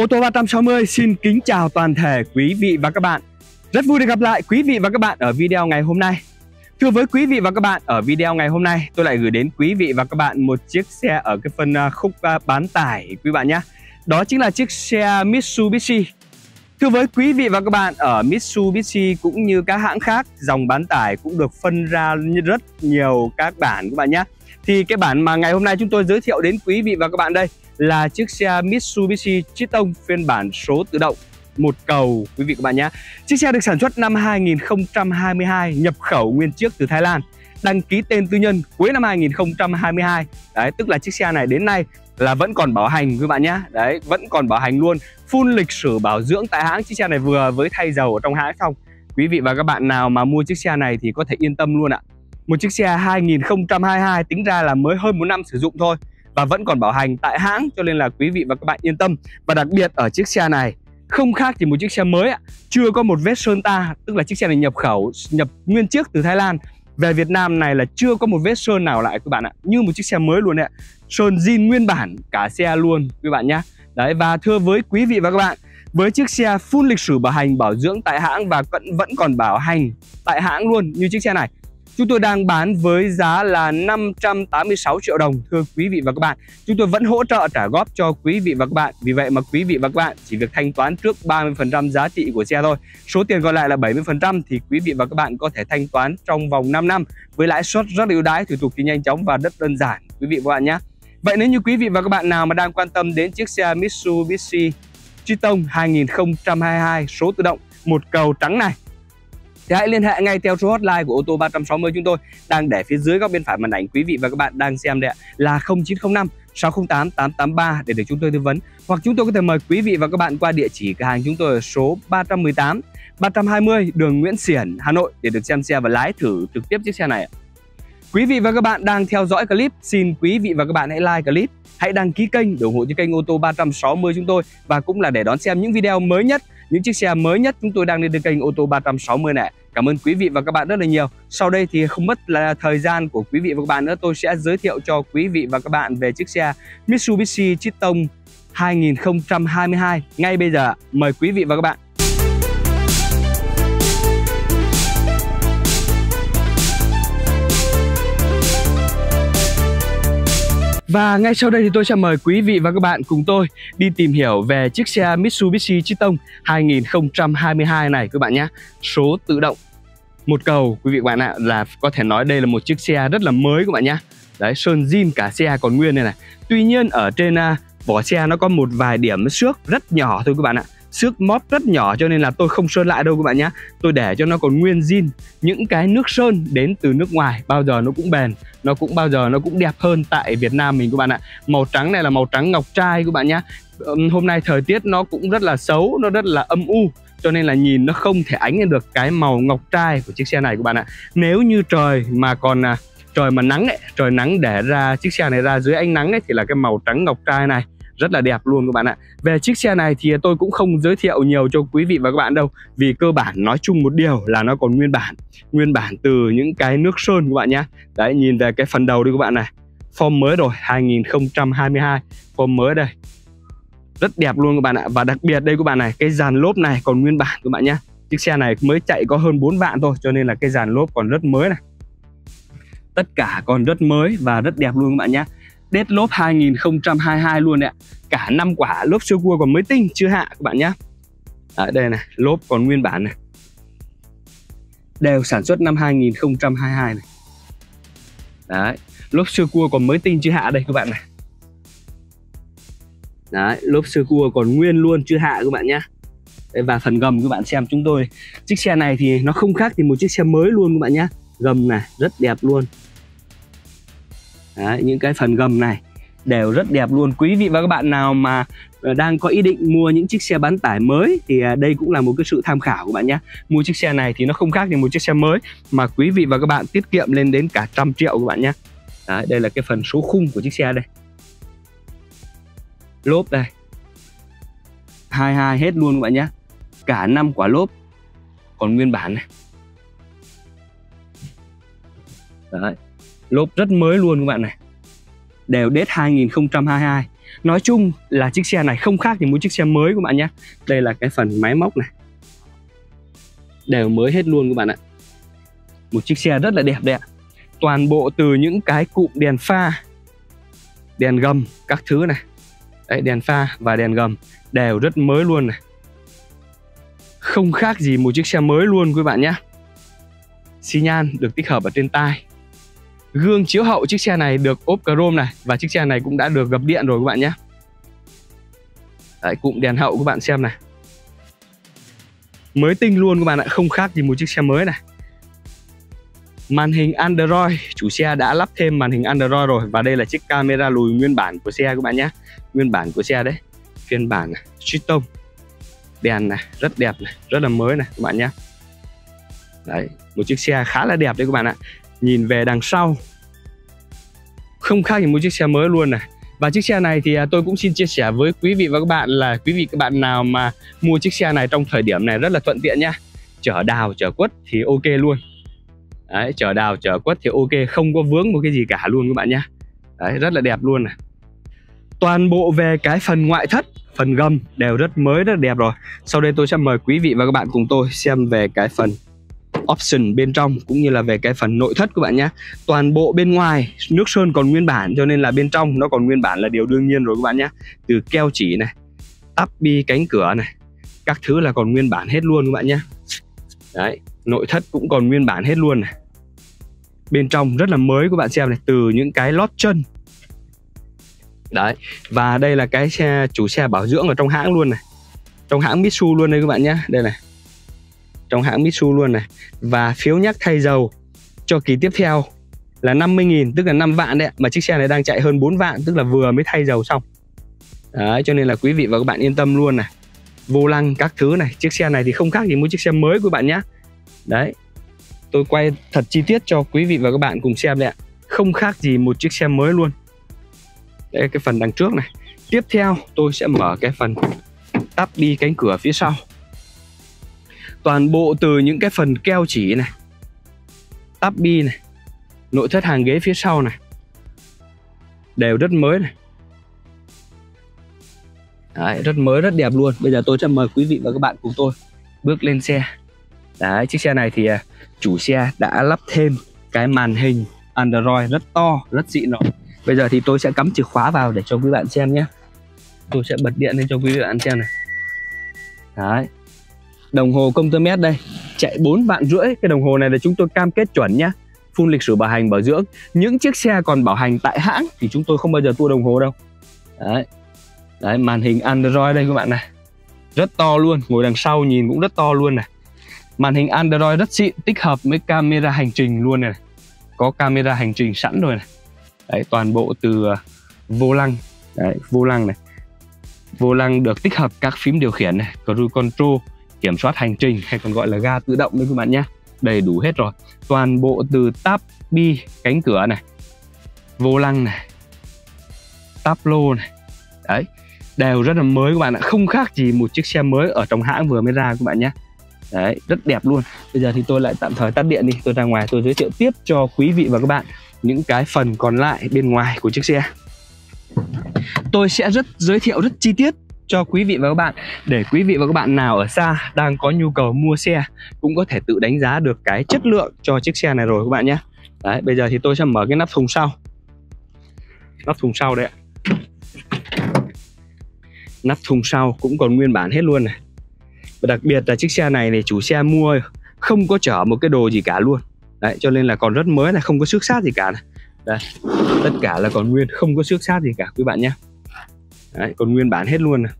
Ô tô 360 xin kính chào toàn thể quý vị và các bạn. Rất vui được gặp lại quý vị và các bạn ở video ngày hôm nay. Thưa với quý vị và các bạn, ở video ngày hôm nay tôi lại gửi đến quý vị và các bạn một chiếc xe ở cái phân khúc bán tải quý bạn nhé. Đó chính là chiếc xe Mitsubishi. Thưa với quý vị và các bạn, ở Mitsubishi cũng như các hãng khác, dòng bán tải cũng được phân ra rất nhiều các bản các bạn nhé. Thì cái bản mà ngày hôm nay chúng tôi giới thiệu đến quý vị và các bạn đây là chiếc xe Mitsubishi Triton phiên bản số tự động một cầu quý vị các bạn nhé. Chiếc xe được sản xuất năm 2022, nhập khẩu nguyên chiếc từ Thái Lan, đăng ký tên tư nhân cuối năm 2022. Đấy, tức là chiếc xe này đến nay là vẫn còn bảo hành quý bạn nhé. Đấy, vẫn còn bảo hành luôn, full lịch sử bảo dưỡng tại hãng. Chiếc xe này vừa mới thay dầu ở trong hãng xong. Quý vị và các bạn nào mà mua chiếc xe này thì có thể yên tâm luôn ạ. Một chiếc xe 2022 tính ra là mới hơn 1 năm sử dụng thôi và vẫn còn bảo hành tại hãng, cho nên là quý vị và các bạn yên tâm. Và đặc biệt ở chiếc xe này không khác thì một chiếc xe mới ạ, chưa có một vết sơn ta, tức là chiếc xe này nhập nguyên chiếc từ Thái Lan về Việt Nam này là chưa có một vết sơn nào lại các bạn ạ, như một chiếc xe mới luôn ạ. Sơn zin nguyên bản cả xe luôn các bạn nhé. Đấy, và thưa với quý vị và các bạn, với chiếc xe full lịch sử bảo hành bảo dưỡng tại hãng và vẫn còn bảo hành tại hãng luôn như chiếc xe này, chúng tôi đang bán với giá là 586 triệu đồng thưa quý vị và các bạn. Chúng tôi vẫn hỗ trợ trả góp cho quý vị và các bạn. Vì vậy mà quý vị và các bạn chỉ việc thanh toán trước 30% giá trị của xe thôi. Số tiền còn lại là 70% thì quý vị và các bạn có thể thanh toán trong vòng 5 năm với lãi suất rất ưu đãi, thủ tục thì nhanh chóng và rất đơn giản quý vị và các bạn nhé. Vậy nếu như quý vị và các bạn nào mà đang quan tâm đến chiếc xe Mitsubishi Triton 2022 số tự động một cầu trắng này thì hãy liên hệ ngay theo số hotline của Ô tô 360 chúng tôi đang để phía dưới góc bên phải màn ảnh quý vị và các bạn đang xem đấy ạ, là 0905 608 883 để được chúng tôi tư vấn. Hoặc chúng tôi có thể mời quý vị và các bạn qua địa chỉ cửa hàng chúng tôi ở số 318 320 đường Nguyễn Xiển, Hà Nội để được xem xe và lái thử trực tiếp chiếc xe này ạ. Quý vị và các bạn đang theo dõi clip, xin quý vị và các bạn hãy like clip, hãy đăng ký kênh để ủng hộ cho kênh Ô tô 360 chúng tôi, và cũng là để đón xem những video mới nhất, những chiếc xe mới nhất chúng tôi đang lên trên kênh Ô tô 360 này. Cảm ơn quý vị và các bạn rất là nhiều. Sau đây thì không mất là thời gian của quý vị và các bạn nữa, tôi sẽ giới thiệu cho quý vị và các bạn về chiếc xe Mitsubishi Triton 2022 ngay bây giờ. Mời quý vị và các bạn. Và ngay sau đây thì tôi sẽ mời quý vị và các bạn cùng tôi đi tìm hiểu về chiếc xe Mitsubishi Triton 2022 này các bạn nhé. Số tự động một cầu quý vị và các bạn ạ, là có thể nói đây là một chiếc xe rất là mới các bạn nhé. Đấy, sơn zin cả xe còn nguyên này này. Tuy nhiên ở trên vỏ xe nó có một vài điểm xước rất nhỏ thôi các bạn ạ. Xước móp rất nhỏ cho nên là tôi không sơn lại đâu các bạn nhé. Tôi để cho nó còn nguyên zin. Những cái nước sơn đến từ nước ngoài bao giờ nó cũng bền, nó cũng bao giờ nó cũng đẹp hơn tại Việt Nam mình các bạn ạ. Màu trắng này là màu trắng ngọc trai các bạn nhé. Hôm nay thời tiết nó cũng rất là xấu, nó rất là âm u, cho nên là nhìn nó không thể ánh lên được cái màu ngọc trai của chiếc xe này các bạn ạ. Nếu như trời mà còn trời mà nắng ấy, trời nắng để ra chiếc xe này ra dưới ánh nắng ấy, thì là cái màu trắng ngọc trai này rất là đẹp luôn các bạn ạ. Về chiếc xe này thì tôi cũng không giới thiệu nhiều cho quý vị và các bạn đâu, vì cơ bản nói chung một điều là nó còn nguyên bản từ những cái nước sơn các bạn nhé. Đấy, nhìn về cái phần đầu đi các bạn này, form mới rồi, 2022 form mới đây, rất đẹp luôn các bạn ạ. Và đặc biệt đây các bạn này, cái dàn lốp này còn nguyên bản các bạn nhé. Chiếc xe này mới chạy có hơn 4 vạn thôi cho nên là cái dàn lốp còn rất mới này, tất cả còn rất mới và rất đẹp luôn các bạn nhé. Đét lốp 2022 luôn ạ. Cả 5 quả lốp siêu cua còn mới tinh chưa hạ các bạn nhé. Đấy, đây này, lốp còn nguyên bản này, đều sản xuất năm 2022 này. Đấy, lốp siêu cua còn mới tinh chưa hạ đây các bạn này. Đấy, lốp siêu cua còn nguyên luôn chưa hạ các bạn nhé. Và phần gầm các bạn xem chúng tôi, chiếc xe này thì nó không khác thì một chiếc xe mới luôn các bạn nhé. Gầm này rất đẹp luôn. Đấy, những cái phần gầm này đều rất đẹp luôn. Quý vị và các bạn nào mà đang có ý định mua những chiếc xe bán tải mới thì đây cũng là một cái sự tham khảo các bạn nhé. Mua chiếc xe này thì nó không khác thì một chiếc xe mới mà quý vị và các bạn tiết kiệm lên đến cả 100 triệu các bạn nhé. Đấy, đây là cái phần số khung của chiếc xe đây, lốp đây 22 hết luôn các bạn nhé. Cả 5 quả lốp còn nguyên bản này. Đấy, lốp rất mới luôn các bạn này, đều date 2022. Nói chung là chiếc xe này không khác thì mỗi chiếc xe mới các bạn nhé. Đây là cái phần máy móc này, đều mới hết luôn các bạn ạ. Một chiếc xe rất là đẹp đấy ạ. Toàn bộ từ những cái cụm đèn pha, đèn gầm các thứ này. Đấy, đèn pha và đèn gầm đều rất mới luôn này. Không khác gì một chiếc xe mới luôn quý bạn nhé. Xi nhan được tích hợp ở trên tai. Gương chiếu hậu chiếc xe này được ốp chrome này. Và chiếc xe này cũng đã được gập điện rồi các bạn nhé. Đấy, cụm đèn hậu các bạn xem này, mới tinh luôn các bạn ạ, không khác gì một chiếc xe mới này. Màn hình Android, chủ xe đã lắp thêm màn hình Android rồi. Và đây là chiếc camera lùi nguyên bản của xe các bạn nhé. Nguyên bản của xe đấy. Phiên bản này, Triton. Đèn này, rất đẹp này, rất là mới này các bạn nhé. Đấy, một chiếc xe khá là đẹp đấy các bạn ạ. Nhìn về đằng sau không khác gì một chiếc xe mới luôn này. Và chiếc xe này thì tôi cũng xin chia sẻ với quý vị và các bạn là quý vị các bạn nào mà mua chiếc xe này trong thời điểm này rất là thuận tiện nhá. Chở đào, chở quất thì ok luôn. Đấy, chở đào, chở quất thì ok, không có vướng một cái gì cả luôn các bạn nhá. Đấy, rất là đẹp luôn này. Toàn bộ về cái phần ngoại thất, phần gầm đều rất mới, rất đẹp rồi. Sau đây tôi sẽ mời quý vị và các bạn cùng tôi xem về cái phần option bên trong cũng như là về cái phần nội thất các bạn nhé. Toàn bộ bên ngoài nước sơn còn nguyên bản, cho nên là bên trong nó còn nguyên bản là điều đương nhiên rồi các bạn nhé. Từ keo chỉ này, tắp bi cánh cửa này, các thứ là còn nguyên bản hết luôn các bạn nhé. Đấy, nội thất cũng còn nguyên bản hết luôn này. Bên trong rất là mới các bạn xem này, từ những cái lót chân. Đấy, và đây là cái xe chủ xe bảo dưỡng ở trong hãng luôn này. Trong hãng Mitsubishi luôn đây các bạn nhé. Đây này, trong hãng Mitsubishi luôn này. Và phiếu nhắc thay dầu cho kỳ tiếp theo là 50.000, tức là 5 vạn đấy ạ. Mà chiếc xe này đang chạy hơn 4 vạn, tức là vừa mới thay dầu xong. Đấy, cho nên là quý vị và các bạn yên tâm luôn này. Vô lăng các thứ này, chiếc xe này thì không khác gì một chiếc xe mới của bạn nhé. Đấy, tôi quay thật chi tiết cho quý vị và các bạn cùng xem đấy ạ. Không khác gì một chiếc xe mới luôn. Đây, cái phần đằng trước này. Tiếp theo tôi sẽ mở cái phần tắp đi cánh cửa phía sau. Toàn bộ từ những cái phần keo chỉ này, tắp bi này, nội thất hàng ghế phía sau này, đều rất mới này. Đấy, rất mới, rất đẹp luôn. Bây giờ tôi sẽ mời quý vị và các bạn cùng tôi bước lên xe. Đấy, chiếc xe này thì chủ xe đã lắp thêm cái màn hình Android rất to, rất xịn rồi. Bây giờ thì tôi sẽ cắm chìa khóa vào để cho quý bạn xem nhé. Tôi sẽ bật điện lên cho quý vị và bạn xem này. Đấy, đồng hồ công tơ mét đây, chạy 4,5 vạn. Cái đồng hồ này là chúng tôi cam kết chuẩn nhá, full lịch sử bảo hành bảo dưỡng. Những chiếc xe còn bảo hành tại hãng thì chúng tôi không bao giờ tua đồng hồ đâu. Đấy, đấy, màn hình Android đây các bạn này, rất to luôn. Ngồi đằng sau nhìn cũng rất to luôn này. Màn hình Android rất xịn, tích hợp với camera hành trình luôn này. Có camera hành trình sẵn rồi này. Đấy, toàn bộ từ vô lăng. Đấy, vô lăng này. Vô lăng được tích hợp các phím điều khiển này, cruise control, kiểm soát hành trình hay còn gọi là ga tự động đấy các bạn nhé. Đầy đủ hết rồi. Toàn bộ từ táp bi cánh cửa này, vô lăng này, táp lô này. Đấy, đều rất là mới các bạn ạ. Không khác gì một chiếc xe mới ở trong hãng vừa mới ra các bạn nhé. Đấy, rất đẹp luôn. Bây giờ thì tôi lại tạm thời tắt điện đi. Tôi ra ngoài tôi giới thiệu tiếp cho quý vị và các bạn những cái phần còn lại bên ngoài của chiếc xe. Tôi sẽ giới thiệu rất chi tiết cho quý vị và các bạn, để quý vị và các bạn nào ở xa đang có nhu cầu mua xe cũng có thể tự đánh giá được cái chất lượng cho chiếc xe này rồi các bạn nhé. Đấy, bây giờ thì tôi sẽ mở cái nắp thùng sau. Nắp thùng sau đây ạ. Nắp thùng sau cũng còn nguyên bản hết luôn này. Và đặc biệt là chiếc xe này chủ xe mua không có chở một cái đồ gì cả luôn. Đấy, cho nên là còn rất mới này, không có xước xát gì cả này. Đây, tất cả là còn nguyên, không có xước xát gì cả quý bạn nhé. Đấy, còn nguyên bản hết luôn này.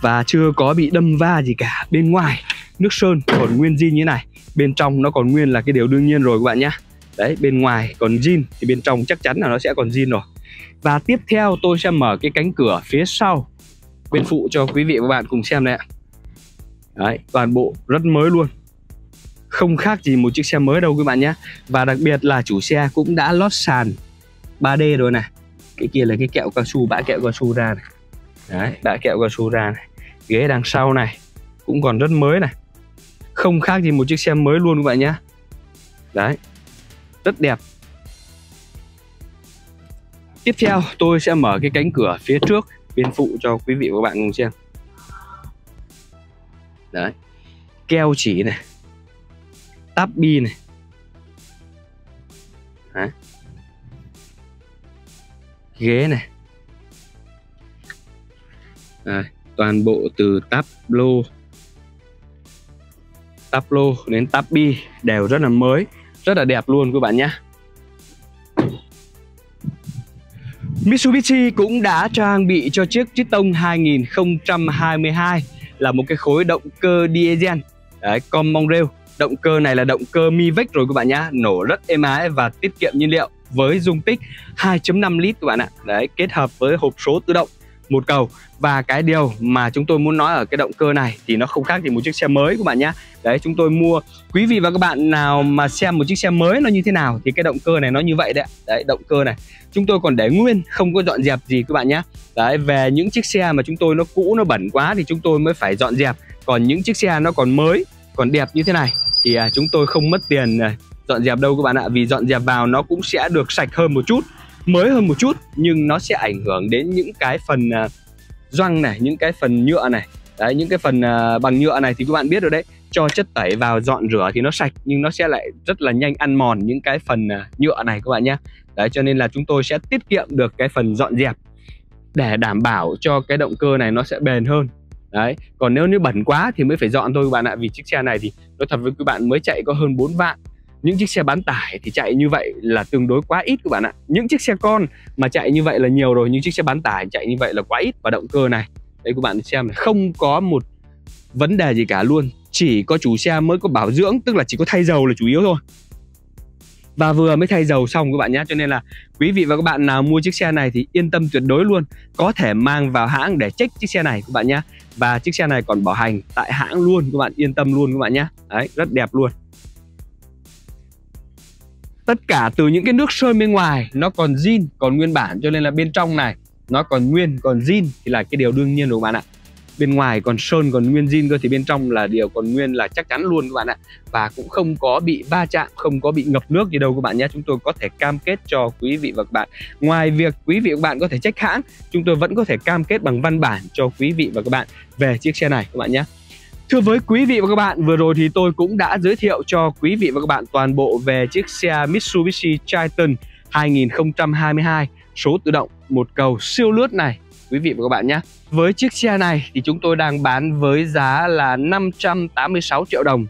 Và chưa có bị đâm va gì cả. Bên ngoài nước sơn còn nguyên zin như thế này, bên trong nó còn nguyên là cái điều đương nhiên rồi các bạn nhé. Đấy, bên ngoài còn zin thì bên trong chắc chắn là nó sẽ còn zin rồi. Và tiếp theo tôi sẽ mở cái cánh cửa phía sau bên phụ cho quý vị và các bạn cùng xem đây ạ. Đấy, toàn bộ rất mới luôn, không khác gì một chiếc xe mới đâu các bạn nhé. Và đặc biệt là chủ xe cũng đã lót sàn 3D rồi này. Cái kia là cái kẹo cao su, bã kẹo cao su ra này. Đấy, bã kẹo cao su ra này. Ghế đằng sau này cũng còn rất mới này, không khác gì một chiếc xe mới luôn các bạn nhé. Đấy, rất đẹp. Tiếp theo tôi sẽ mở cái cánh cửa phía trước bên phụ cho quý vị và các bạn cùng xem. Đấy, keo chỉ này, táp bi này. Đấy, ghế này. Đấy, toàn bộ từ táp lô đến táp bi đều rất là mới, rất là đẹp luôn các bạn nhé. Mitsubishi cũng đã trang bị cho chiếc Triton 2022 là một cái khối động cơ diesel common rail. Động cơ này là động cơ Mivec rồi các bạn nhá, nổ rất êm ái và tiết kiệm nhiên liệu với dung tích 2.5 lít các bạn ạ. Đấy, kết hợp với hộp số tự động một cầu. Và cái điều mà chúng tôi muốn nói ở cái động cơ này thì nó không khác gì một chiếc xe mới các bạn nhá. Đấy, chúng tôi mua, quý vị và các bạn nào mà xem một chiếc xe mới nó như thế nào thì cái động cơ này nó như vậy đấy. Đấy, động cơ này chúng tôi còn để nguyên, không có dọn dẹp gì các bạn nhá. Đấy, về những chiếc xe mà chúng tôi nó cũ, nó bẩn quá thì chúng tôi mới phải dọn dẹp. Còn những chiếc xe nó còn mới, còn đẹp như thế này thì chúng tôi không mất tiền dọn dẹp đâu các bạn ạ. Vì dọn dẹp vào nó cũng sẽ được sạch hơn một chút, mới hơn một chút, nhưng nó sẽ ảnh hưởng đến những cái phần gioăng này, những cái phần nhựa này. Đấy, những cái phần bằng nhựa này thì các bạn biết rồi đấy, cho chất tẩy vào dọn rửa thì nó sạch, nhưng nó sẽ lại rất là nhanh ăn mòn những cái phần nhựa này các bạn nhé. Đấy, cho nên là chúng tôi sẽ tiết kiệm được cái phần dọn dẹp để đảm bảo cho cái động cơ này nó sẽ bền hơn. Đấy, còn nếu bẩn quá thì mới phải dọn thôi các bạn ạ. Vì chiếc xe này thì nói thật với các bạn mới chạy có hơn 4 vạn. Những chiếc xe bán tải thì chạy như vậy là tương đối quá ít các bạn ạ. Những chiếc xe con mà chạy như vậy là nhiều rồi, những chiếc xe bán tải chạy như vậy là quá ít. Và động cơ này, đấy các bạn xem này, không có một vấn đề gì cả luôn. Chỉ có chủ xe mới có bảo dưỡng, tức là chỉ có thay dầu là chủ yếu thôi. Và vừa mới thay dầu xong các bạn nhé. Cho nên là quý vị và các bạn nào mua chiếc xe này thì yên tâm tuyệt đối luôn, có thể mang vào hãng để check chiếc xe này các bạn nhé. Và chiếc xe này còn bảo hành tại hãng luôn, các bạn yên tâm luôn các bạn nhé. Đấy, rất đẹp luôn. Tất cả từ những cái nước sơn bên ngoài nó còn zin, còn nguyên bản, cho nên là bên trong này nó còn nguyên, còn zin thì là cái điều đương nhiên rồi các bạn ạ. Bên ngoài còn sơn, còn nguyên zin cơ, thì bên trong là điều còn nguyên là chắc chắn luôn các bạn ạ. Và cũng không có bị va chạm, không có bị ngập nước gì đâu các bạn nhé. Chúng tôi có thể cam kết cho quý vị và các bạn. Ngoài việc quý vị và các bạn có thể check hãng, chúng tôi vẫn có thể cam kết bằng văn bản cho quý vị và các bạn về chiếc xe này các bạn nhé. Thưa với quý vị và các bạn, vừa rồi thì tôi cũng đã giới thiệu cho quý vị và các bạn toàn bộ về chiếc xe Mitsubishi Triton 2022 số tự động một cầu siêu lướt này quý vị và các bạn nhé. Với chiếc xe này thì chúng tôi đang bán với giá là 586 triệu đồng.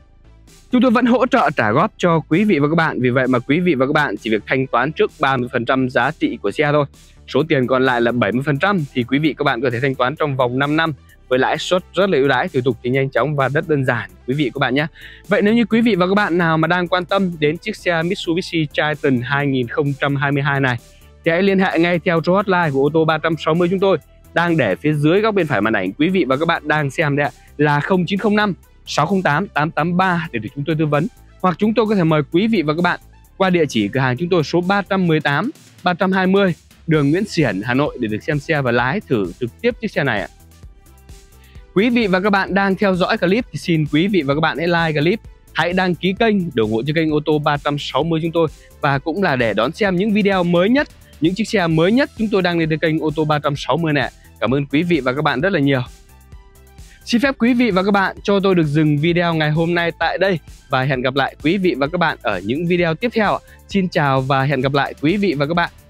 Chúng tôi vẫn hỗ trợ trả góp cho quý vị và các bạn. Vì vậy mà quý vị và các bạn chỉ việc thanh toán trước 30% giá trị của xe thôi. Số tiền còn lại là 70% thì quý vị các bạn có thể thanh toán trong vòng 5 năm. Với lãi suất rất là ưu đãi, thủ tục thì nhanh chóng và rất đơn giản quý vị các bạn nhé. Vậy nếu như quý vị và các bạn nào mà đang quan tâm đến chiếc xe Mitsubishi Triton 2022 này thì hãy liên hệ ngay theo số hotline của Ô tô 360 chúng tôi đang để phía dưới góc bên phải màn ảnh quý vị và các bạn đang xem đấy ạ, là 0905 608 883 để được chúng tôi tư vấn. Hoặc chúng tôi có thể mời quý vị và các bạn qua địa chỉ cửa hàng chúng tôi số 318 320 đường Nguyễn Xiển, Hà Nội để được xem xe và lái thử trực tiếp chiếc xe này ạ. Quý vị và các bạn đang theo dõi clip thì xin quý vị và các bạn hãy like clip, hãy đăng ký kênh để ủng hộ cho kênh Ô tô 360 chúng tôi, và cũng là để đón xem những video mới nhất, những chiếc xe mới nhất chúng tôi đang lên trên kênh Ô tô 360 này. Cảm ơn quý vị và các bạn rất là nhiều. Xin phép quý vị và các bạn cho tôi được dừng video ngày hôm nay tại đây và hẹn gặp lại quý vị và các bạn ở những video tiếp theo. Xin chào và hẹn gặp lại quý vị và các bạn.